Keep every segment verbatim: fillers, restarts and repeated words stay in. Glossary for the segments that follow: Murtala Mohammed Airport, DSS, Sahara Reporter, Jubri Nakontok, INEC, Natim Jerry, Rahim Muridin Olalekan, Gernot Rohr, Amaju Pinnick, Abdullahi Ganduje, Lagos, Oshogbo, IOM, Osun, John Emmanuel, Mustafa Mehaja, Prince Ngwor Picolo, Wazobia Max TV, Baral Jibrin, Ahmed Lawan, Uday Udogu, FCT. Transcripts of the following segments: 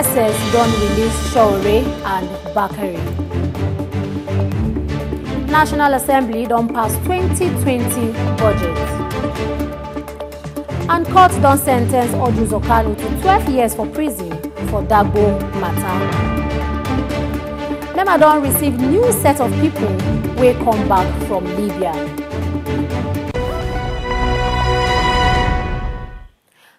D S S don't release Sowore and Bakare. National Assembly don't pass twenty twenty budget. And court don't sentence Orji Uzor Kalu to twelve years for prison for Dagbo matter. NEMA don't receive new set of people wey come back from Libya.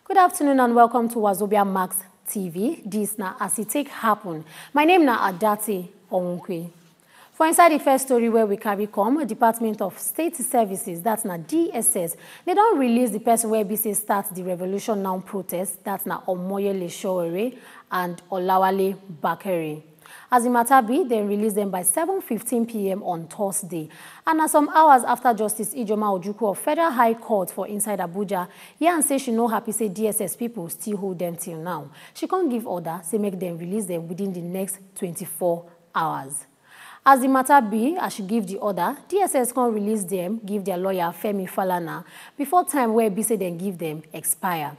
Good afternoon and welcome to Wazobia Max T V. This na as it take happen. My name na Adati Onkwe. For inside the first story where we carry come, Department of State Services, that's na D S S. They don't release the person where B C starts the revolution now protest, that's na Omoyele Sowore and Olawale Bakare. As the matter be, they released them by seven fifteen p m on Thursday. And some hours after Justice Ijoma Ojuku of Federal High Court for inside Abuja, Yan say she no happy say D S S people still hold them till now. She can't give order, say make them release them within the next twenty-four hours. As the matter be, as she give the order, D S S can't release them, give their lawyer Femi Falana, before time where B C then give them expire.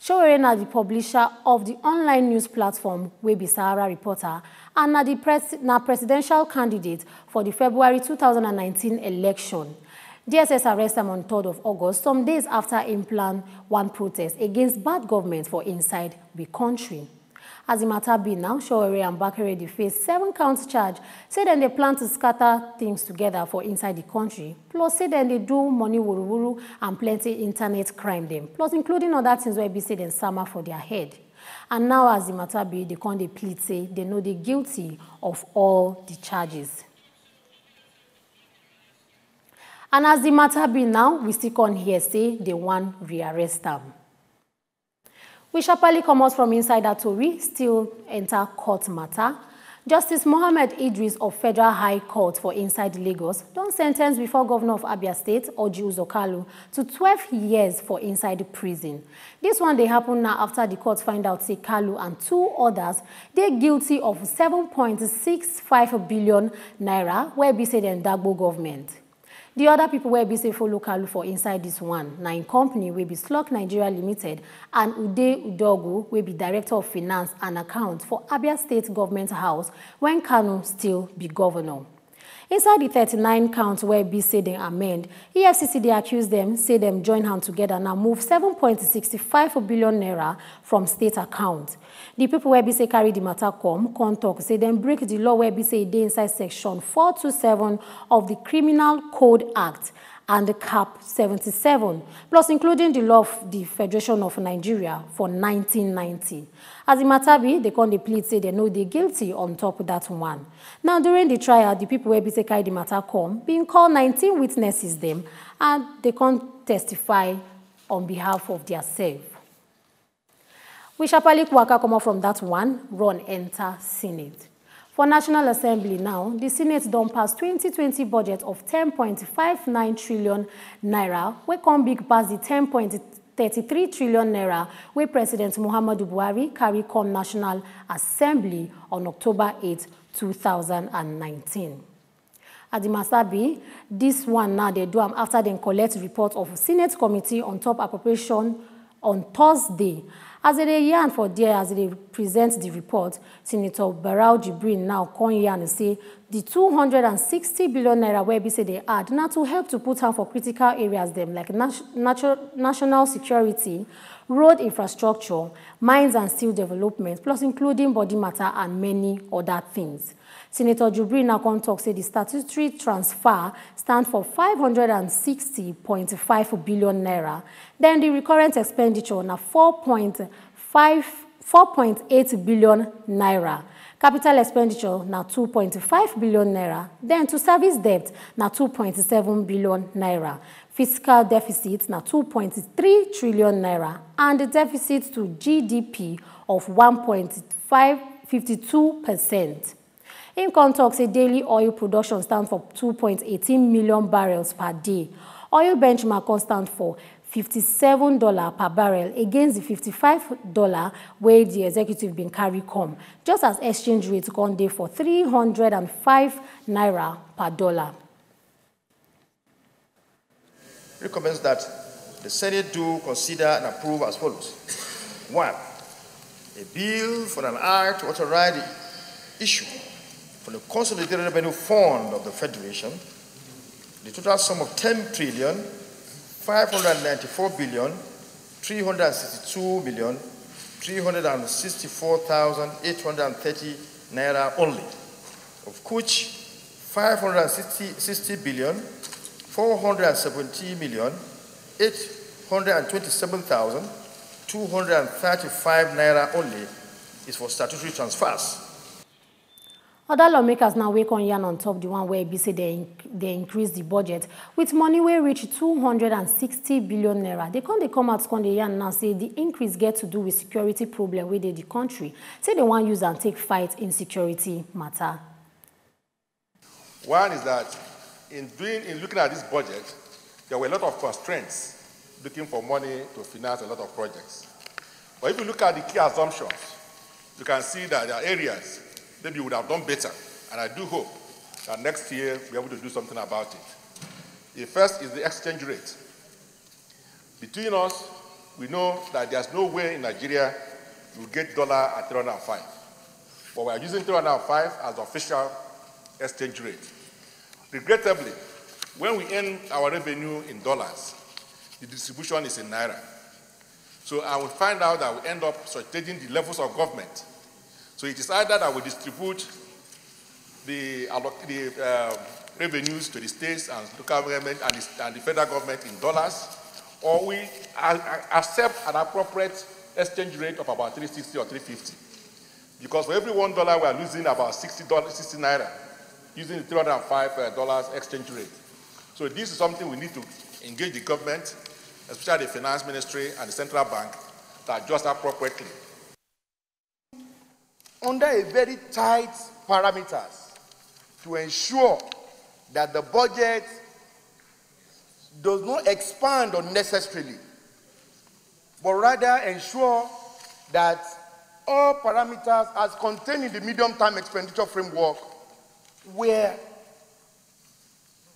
Sowore na the publisher of the online news platform Webi Sahara Reporter and na the pres na presidential candidate for the February two thousand nineteen election. D S S arrest him on third of August, some days after in plan one protest against bad government for inside the country. As the matter be now, Sowore and Bakare dey face seven counts charge, say then they plan to scatter things together for inside the country. Plus, say then they do money wuruwuru and plenty internet crime them. Plus, including other things where be say then sama for their head. And now, as the matter be, they con dey plead say they know they guilty of all the charges. And as the matter be now, we still con hear say they wan rearrest them. We sharply come out from inside that story, still enter court matter. Justice Mohammed Idris of Federal High Court for inside Lagos don't sentence before Governor of Abia State, Orji Uzor Kalu, to twelve years for inside prison. This one they happen now after the court find out say Kalu and two others they guilty of seven point six five billion naira where be said in Dagbo government. The other people where be say follow Kalu for inside this one, nine company will be Slok Nigeria Limited and Uday Udogu will be Director of Finance and Accounts for Abia State Government House when Kanu still be governor. Inside the thirty-nine counts where B say they amend, E F C C they accuse them, say them join hand together and move seven point six five billion naira from state account. The people where B say carry the matter come, contact, say them break the law where B say they inside section four two seven of the Criminal Code Act and the cap seventy-seven, plus including the law of the Federation of Nigeria for nineteen ninety. As the matter be, they con dey plead say they know they guilty on top of that one. Now during the trial, the people wey be say carry the matter come, being called nineteen witnesses them, and they con testify on behalf of their self. We sharply waka come out from that one, run enter Senate. For National Assembly now, the Senate don't pass twenty twenty budget of ten point five nine trillion naira, where come big pass the ten point three three trillion naira, where President Muhammadu Buhari carry come National Assembly on October eighth two thousand nineteen. At the Masabi, this one now they do am after they collect report of Senate Committee on top appropriation on Thursday. As they yarn for there, as they present the report, Senator Baral Jibrin now con yarn say the two hundred sixty billion naira where B say they add now to help to put hand for critical areas them like nat nat national security, road infrastructure, mines and steel development, plus including body matter and many other things. Senator Jubri Nakontok say the statutory transfer stands for five hundred sixty point five billion naira. Then the recurrent expenditure na four point eight billion naira. Capital expenditure na two point five billion naira. Then to service debt na two point seven billion naira. Fiscal deficit na two point three trillion naira. And the deficit to G D P of one point five five two percent. In context, a daily oil production stands for two point one eight million barrels per day. Oil benchmark cost stands for fifty-seven dollars per barrel against the fifty-five dollars where the executive been carry come, just as exchange rate gone day for three hundred five naira per dollar. Recommends that the Senate do consider and approve as follows. One, a bill for an act to authorize the issue for the Consolidated Revenue Fund of the Federation, the total sum of ten trillion, five hundred ninety-four billion, three hundred sixty-two million, three hundred sixty-four thousand, eight hundred thirty naira only, of which five hundred sixty billion, four hundred seventy million, eight hundred twenty-seven thousand, two hundred thirty-five naira only is for statutory transfers. Other lawmakers now wake on yarn on top the one where B C they, in, they increase the budget with money where reach two hundred sixty billion naira. They can't they come out con the yarn now say the increase get to do with security problem within the country. Say they want use and take fight in security matter. One is that in doing in looking at this budget, there were a lot of constraints looking for money to finance a lot of projects. But if you look at the key assumptions, you can see that there are areas maybe you would have done better, and I do hope that next year we're able to do something about it. The first is the exchange rate. Between us, we know that there's no way in Nigeria you get dollar at three hundred five. But we're using three hundred five as the official exchange rate. Regrettably, when we earn our revenue in dollars, the distribution is in naira. So I will find out that we end up surcharging the levels of government. So it is either that we distribute the, the uh, revenues to the states and local government and the, and the federal government in dollars, or we accept an appropriate exchange rate of about three sixty or three fifty. Because for every one dollar, we are losing about sixty, sixty naira using the three hundred five dollars exchange rate. So this is something we need to engage the government, especially the finance ministry and the central bank, to adjust appropriately. Under a very tight parameters to ensure that the budget does not expand unnecessarily, but rather ensure that all parameters as contained in the medium-term expenditure framework were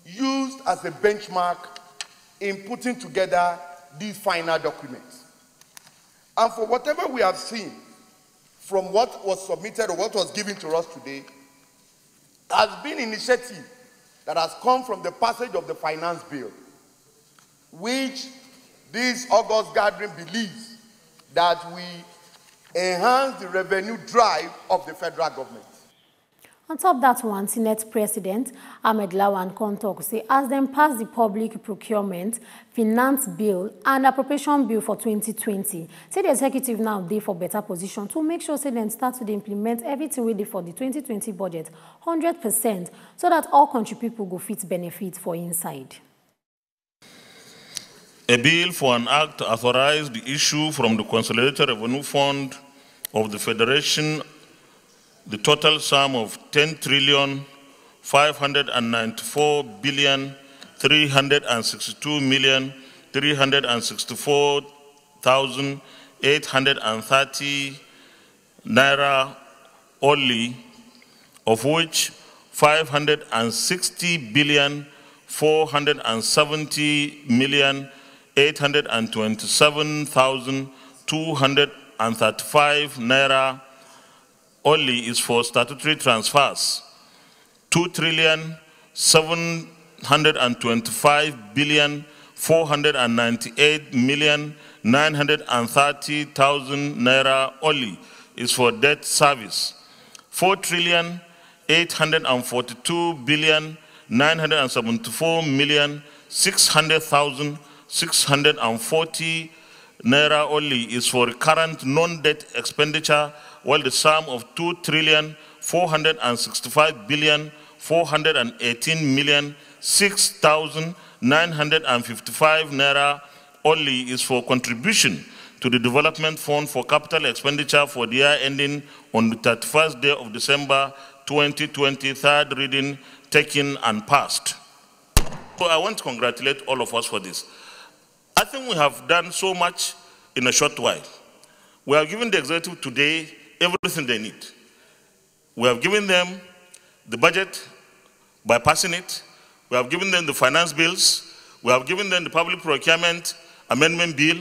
used as a benchmark in putting together these final documents. And for whatever we have seen, from what was submitted or what was given to us today, has been initiative that has come from the passage of the finance bill, which this August gathering believes that we enhance the revenue drive of the federal government. On top of that one, Senate President Ahmed Lawan can talk, say, as them pass the public procurement, finance bill, and appropriation bill for twenty twenty, say the executive now they for better position to make sure say them start to implement everything ready for the twenty twenty budget, one hundred percent, so that all country people go fit benefit for inside. A bill for an act authorized the issue from the Consolidated Revenue Fund of the Federation the total sum of ten trillion, five hundred ninety-four billion, three hundred sixty-two million, three hundred sixty-four thousand, eight hundred thirty naira only, of which five hundred sixty billion, four hundred seventy million, eight hundred twenty-seven thousand, two hundred thirty-five naira only is for statutory transfers, two trillion, seven hundred twenty-five billion, four hundred ninety-eight million, nine hundred thirty thousand naira only is for debt service, four trillion, eight hundred forty-two billion, nine hundred seventy-four million, six hundred thousand, six hundred forty naira only is for current non-debt expenditure, while the sum of two trillion, four hundred sixty-five billion, four hundred eighteen million, six thousand, nine hundred fifty-five naira only is for contribution to the Development Fund for capital expenditure for the year ending on the thirty-first day of December twenty twenty, third reading taken and passed. So I want to congratulate all of us for this. I think we have done so much in a short while. We have given the executive today everything they need. We have given them the budget by passing it. We have given them the finance bills. We have given them the public procurement amendment bill.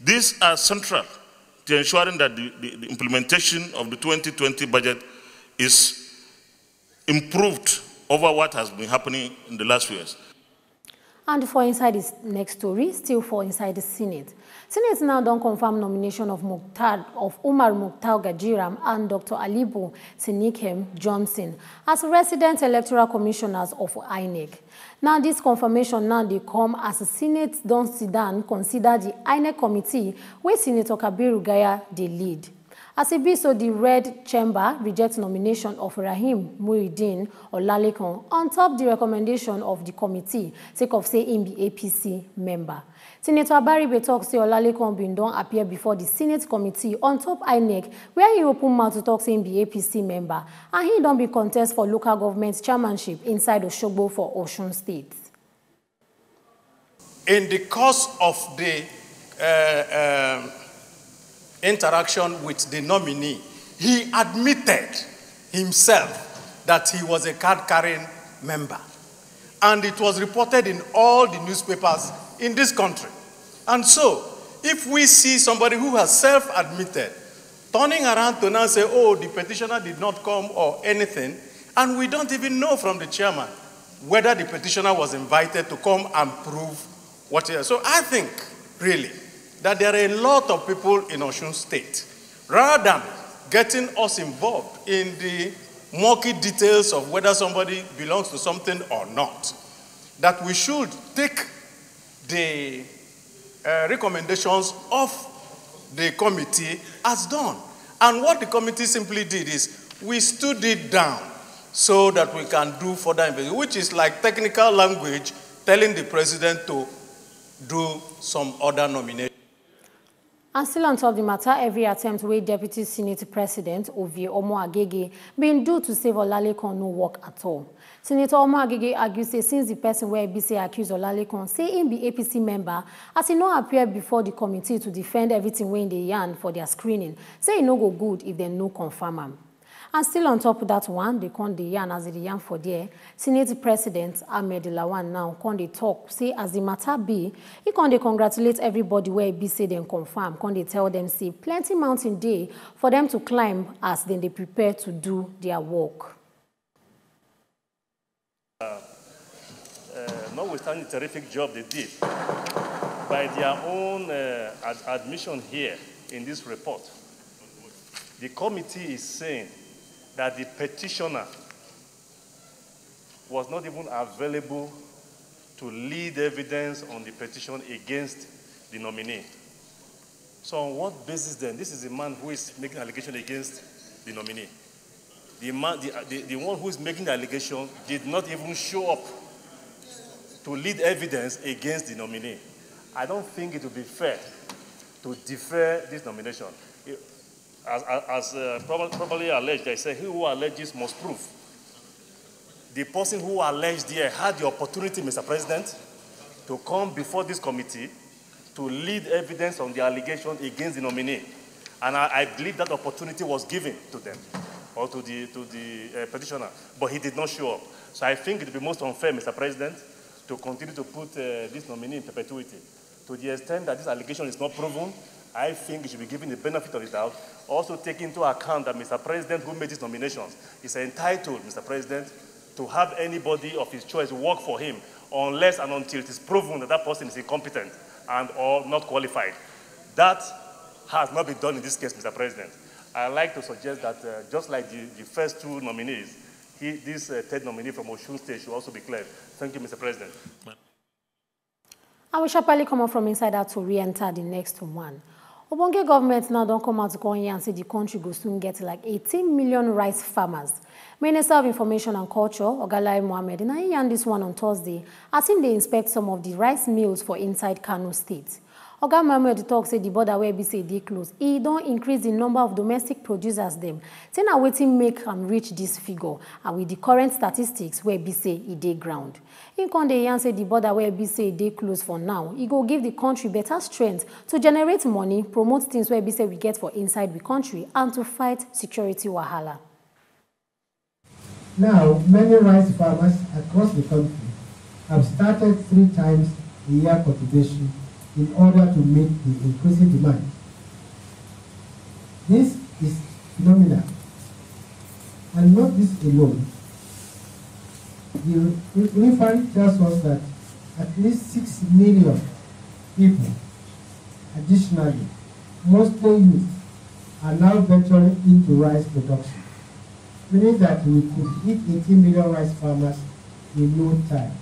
These are central to ensuring that the, the, the implementation of the twenty twenty budget is improved over what has been happening in the last few years. And for inside this next story, still for inside the Senate. Senate now don't confirm nomination of Muktar, of Umar Muktai Gajiram and Doctor Alibu Sinikem Johnson as resident electoral commissioners of I N E C. Now this confirmation now they come as the Senate don't sit down consider the I N E C committee where Senator Kabirugaya Gaya they lead. As it be so, the Red Chamber rejects nomination of Rahim Muridin Olalekan on top the recommendation of the committee, sake of say him be A P C member. Senator Abaribe talks say Olalekan Bindon appear before the Senate committee on top I N E C, where he open mouth to talk say him be A P C member, and he don't be contest for local government chairmanship inside Oshogbo for Osun State. In the course of the uh, um interaction with the nominee, he admitted himself that he was a card-carrying member. And it was reported in all the newspapers in this country. And so, if we see somebody who has self-admitted, turning around to now say, oh, the petitioner did not come or anything, and we don't even know from the chairman whether the petitioner was invited to come and prove what he has. So I think, really, that there are a lot of people in Osun State, rather than getting us involved in the murky details of whether somebody belongs to something or not, that we should take the uh, recommendations of the committee as done. And what the committee simply did is we stood it down so that we can do further investigation, which is like technical language telling the president to do some other nomination. And still on top of the matter, every attempt where Deputy Senate President Ovie Omo-Agege been due to save Olalekan no work at all. Senator Omo-Agege argues say since the person where A B C accused Olalekan say him be A P C member, as he no appear before the committee to defend everything when they yarn for their screening, say he no go good if they no confirm him. And still on top of that one, they con the yarn as the yarn for there. Senate President Ahmed Lawan now con they talk, say as the matter be, he con they congratulate everybody where it be say them confirm, con they tell them say plenty mountain day for them to climb as then they prepare to do their work. Uh, uh, notwithstanding the terrific job they did, by their own uh, ad admission here in this report, the committee is saying that the petitioner was not even available to lead evidence on the petition against the nominee. So on what basis then? This is a man who is making allegation against the nominee. The, man, the, the, the one who is making the allegation did not even show up to lead evidence against the nominee. I don't think it would be fair to defer this nomination. It, As, as uh, probably alleged, they say, he who alleges must prove. The person who alleged here had the opportunity, Mister President, to come before this committee to lead evidence on the allegation against the nominee. And I, I believe that opportunity was given to them, or to the, to the uh, petitioner, but he did not show up. So I think it would be most unfair, Mister President, to continue to put uh, this nominee in perpetuity. To the extent that this allegation is not proven, I think it should be given the benefit of the doubt. Also take into account that Mister President, who made these nominations, is entitled, Mister President, to have anybody of his choice work for him unless and until it is proven that that person is incompetent and or not qualified. That has not been done in this case, Mister President. I'd like to suggest that uh, just like the, the first two nominees, he, this uh, third nominee from Osun State should also be cleared. Thank you, Mister President. I will shortly come up from inside out to re-enter the next one. Obonge government now don't come out to come here and say the country will soon get like eighteen million rice farmers. Minister of Information and Culture, Ogalai Mohamed, and I on this one on Thursday, as him they inspect some of the rice mills for inside Kano State. Oga Mohamed talks say the border where B C dey close, he don't increase the number of domestic producers them. Say now waiting make am reach this figure, and with the current statistics where B C e dey ground. In Kondeyan say the border where B C dey close for now, he go give the country better strength to generate money, promote things where B C we get for inside the country, and to fight security wahala. Now, many rice farmers across the country have started three times a year cultivation in order to meet the increasing demand. This is nominal, and not this alone. The reference tells us that at least six million people, additionally, mostly youth, are now venturing into rice production, meaning that we could hit eighteen million rice farmers in no time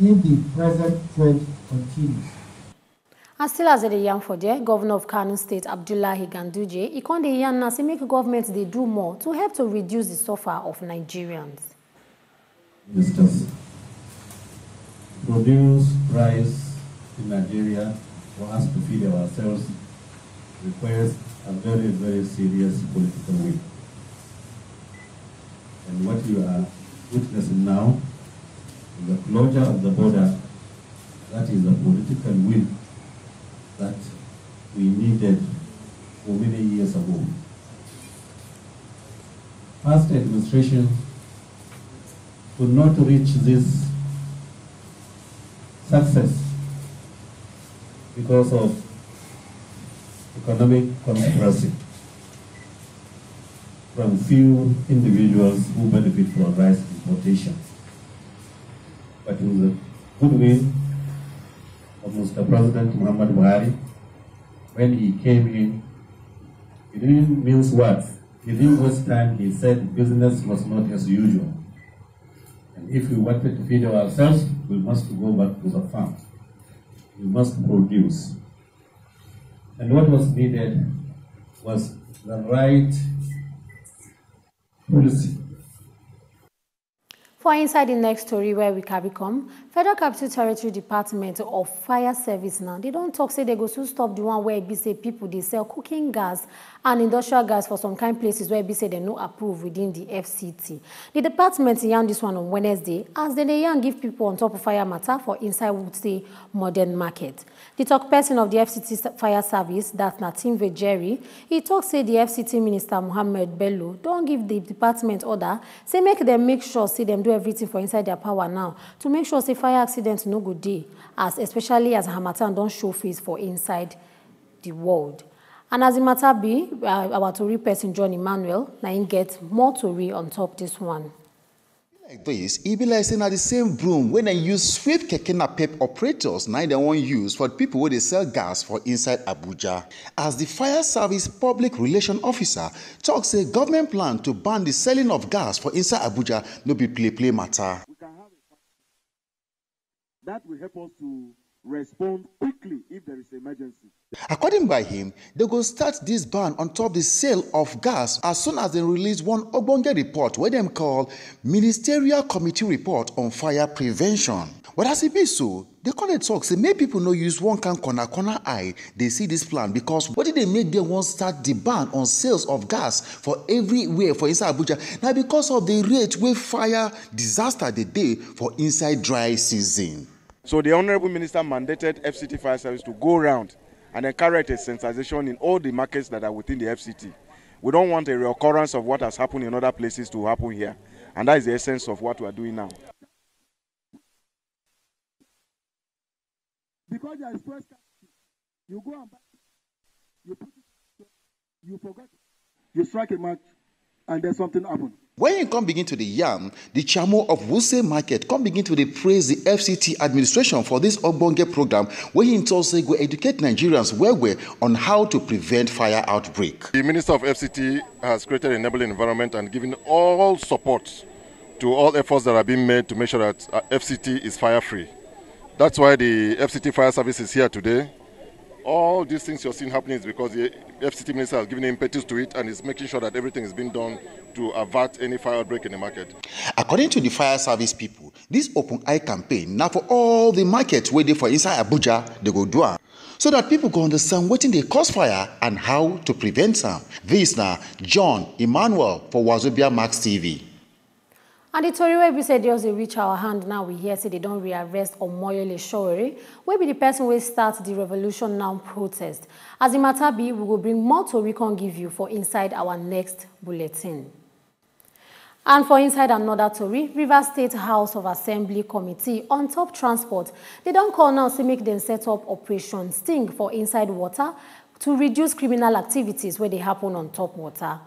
if the present trend continues. And still as a young for there, Governor of Kano State Abdullahi Ganduje, he called the young to make government they do more to help to reduce the suffering of Nigerians. Ministers, produce rice in Nigeria for us to feed ourselves requires a very, very serious political will. And what you are witnessing now, the closure of the border, that is the political will that we needed for many years ago. Past administration could not reach this success because of economic conspiracy from few individuals who benefit from rice importation. But it was a good will of Mister President Muhammad Buhari when he came in. He didn't mince words. He didn't waste time. He said business was not as usual. And if we wanted to feed ourselves, we must go back to the farm. We must produce. And what was needed was the right policy. For inside the next story where we carry come, Federal Capital Territory Department of Fire Service now, they don't talk, say they go soon stop the one where it be say people, they sell cooking gas and industrial gas for some kind places where it be say they no approve within the F C T. The department yarn this one on Wednesday, as then they yarn give people on top of fire matter for inside would say modern market. The talk person of the F C T Fire Service, that Natim Jerry, he talk say the F C T Minister Mohammed Bello don't give the department order, say make them make sure, say them do everything for inside their power now to make sure say fire accidents no good day, as especially as Hamatan don't show face for inside the world. And as the matter be, our Tory person John Emmanuel now he gets more Tory on top this one. Like this, it be like saying at the same broom when they use sweep keke napep operators now they won't use for people where they sell gas for inside Abuja. As the Fire Service Public Relation Officer talks a government plan to ban the selling of gas for inside Abuja no be play play matter. We can have a... That will help us to respond quickly if there is emergency. According by him, they go start this ban on top the sale of gas as soon as they release one Ogbonge report, where them call Ministerial Committee Report on Fire Prevention. But as it be so, they call it talk, say make people no use one can corner corner eye. They see this plan because what did they make them want start the ban on sales of gas for everywhere for inside Abuja? Now because of the rate where fire disaster the day for inside dry season. So the Honourable Minister mandated F C T Fire Service to go around and encourage a sensitization in all the markets that are within the F C T. We don't want a recurrence of what has happened in other places to happen here. And that is the essence of what we are doing now. Because there is press, you go and buy, you put it, you forget, you strike a match, and then something happens. When you come begin to the yam, the chairman of Wuse Market come begin to the praise the F C T administration for this Ogbonge program, where he himself say go educate Nigerians well well on how to prevent fire outbreak. The Minister of F C T has created an enabling environment and given all support to all efforts that are being made to make sure that F C T is fire free. That's why the F C T Fire Service is here today. All these things you're seeing happening is because the F C T Minister has given impetus to it and is making sure that everything is being done to avert any fire outbreak in the market. According to the fire service people, this open eye campaign now for all the markets where they for inside Abuja, they go do so that people go understand what in they cause fire and how to prevent them. This now, John Emmanuel for Wazobia Max T V. And the story where we said they reach our hand now, we hear say they don't rearrest Omoyele Sowore, where be the person who starts the revolution now protest. As the matter be, we will bring more to we can give you for inside our next bulletin. And for inside another story, Rivers State House of Assembly Committee on top transport, they don't call now to make them set up Operation Sting for inside water to reduce criminal activities where they happen on top water.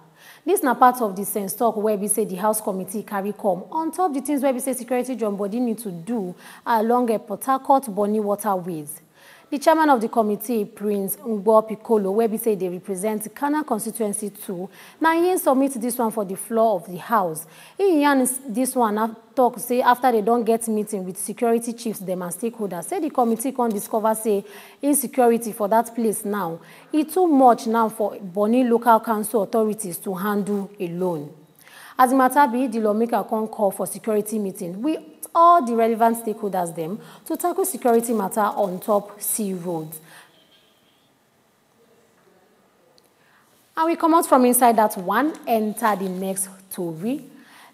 This na part of the sense talk where we say the House Committee carry come on top the things where we say security John Body need to do along a Port Harcourt Bonny waterways. The chairman of the committee, Prince Ngwor Picolo, where we say they represent Kana constituency too, now he submit this one for the floor of the House. He yarn this one talk say after they don't get meeting with security chiefs, them and stakeholders, say the committee can discover say insecurity for that place now. It's too much now for Bonny local council authorities to handle alone. As a matter be, the lawmaker can call for security meeting. We all the relevant stakeholders them to tackle security matter on top sea roads. And we come out from inside that one, enter the next story.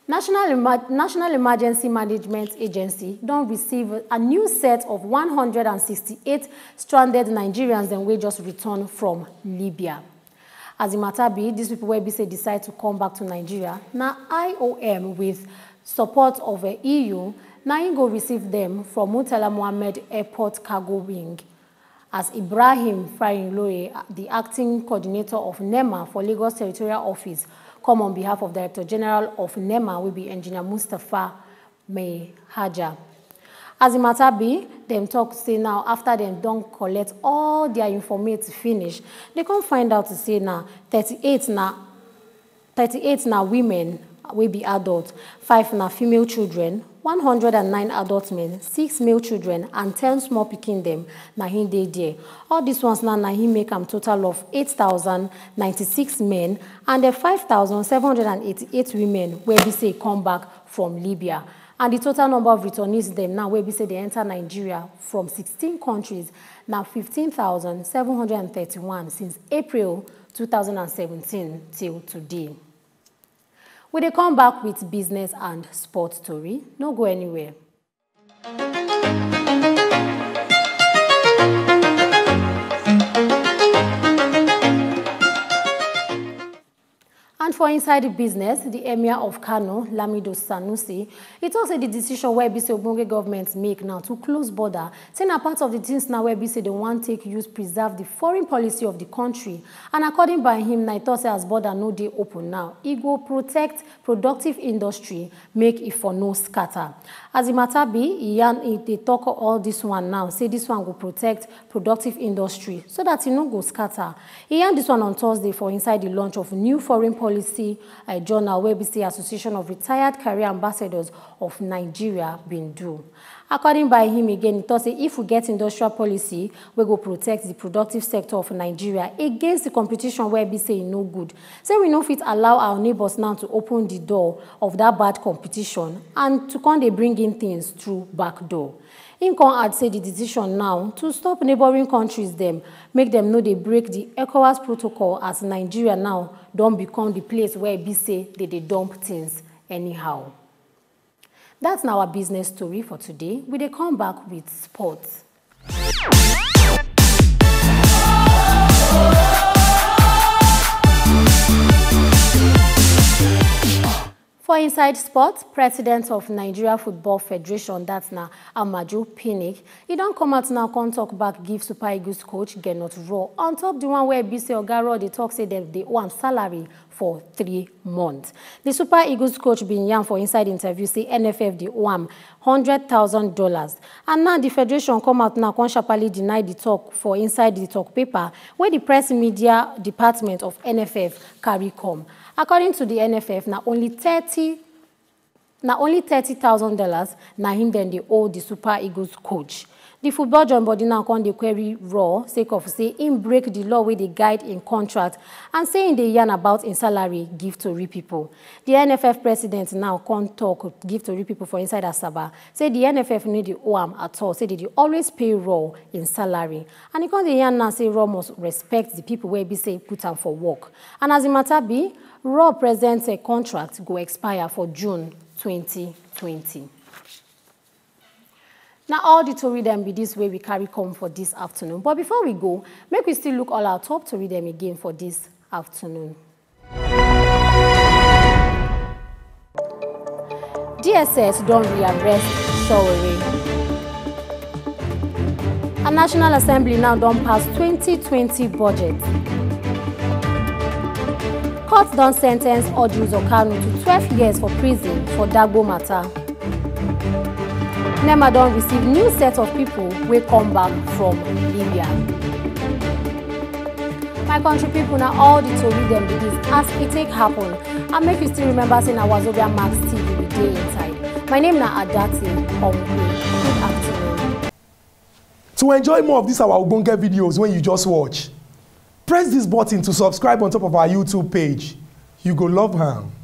National, Emer National Emergency Management Agency don't receive a new set of one hundred sixty-eight stranded Nigerians then we just returned from Libya. As a matter be, these people will be say decide to come back to Nigeria. Now I O M with support of the E U, Naingo received them from Murtala Mohammed Airport Cargo Wing, as Ibrahim Fayinloye, the acting coordinator of NEMA for Lagos Territorial Office, come on behalf of Director General of NEMA, will be Engineer Mustafa Mehaja. As the matter be, them talk say now, after them don't collect all their information finish, they can find out to say now, thirty-eight now, thirty-eight now women will be adults, five na female children, one hundred nine adult men, six male children, and ten small pikin them na him dey there. All these ones now na him make am total of eight thousand ninety-six men and the five thousand seven hundred eighty-eight women where we say come back from Libya. And the total number of returnees them now where we say they enter Nigeria from sixteen countries now fifteen thousand seven hundred thirty-one since April two thousand seventeen till today. When they come back with business and sports story, no go anywhere. And for inside the business, the Emir of Kano, Lamido Sanusi, it also the decision where B C Ogbonge government make now to close border, saying a part of the things now where B C they want take use preserve the foreign policy of the country. And according by him, now it also as border no dey open now. It go protect productive industry, make it for no scatter. As the matter be, they talk all this one now, say this one go protect productive industry so that it no go scatter. He and this one on Thursday for inside the launch of new foreign policy. Policy uh, Journal where B C Association of Retired Career Ambassadors of Nigeria been do. According by him again, he thought say if we get industrial policy, we go protect the productive sector of Nigeria against the competition where B C no good. So we no fit allow our neighbors now to open the door of that bad competition and to come they bring in things through back door. In con add say the decision now to stop neighboring countries them, make them know they break the ECOWAS protocol as Nigeria now don't become the place where B say they, they dump things anyhow. That's now our business story for today. We they come back with sports. For inside sports, president of Nigeria Football Federation, that's now Amaju Pinnick, he don't come out now, can't talk back, give Super Eagles coach Gernot Rohr on top the one where B C Ogaro, they talk say they, they want salary for three months. The Super Eagles coach been yarn for inside interview, say N F F, the O A M, one hundred thousand dollars. And now the federation come out now, can't sharply deny the talk for inside the talk paper, where the press media department of N F F carry come. According to the N F F, now only thirty, now only thirty thousand dollars. Now him then they owe the Super Eagles coach. The football John Body now con the query Raw, sake of say him break the law with the guide in contract and saying they yarn about in salary give to re people. The N F F president now con talk give to re people for inside Asaba. Say the N F F need the O A M at all. Say they always pay Raw in salary. And he con the yarn now say Raw must respect the people where be say put am for work. And as the matter be, Raw presents a contract go expire for June twenty twenty. Now all the Tory them be this way we carry come for this afternoon. But before we go, make we still look all our top Tory them again for this afternoon. D S S don't rearrest Sowore. and National Assembly now don pass twenty twenty budget. Court don sen ten ce Orji Uzor Kalu to twelve years for prison for Dagbo matter. NEMA don receive new set of people wey come back from Libya. My country people, na all the tori dem be this as e take happen, and make you still remember say na Wazobia Max T V we dey inside. My name na Adati Ompe. Good afternoon. To enjoy more of these our ogbonge videos when you just watch, press this button to subscribe on top of our YouTube page. You go love am.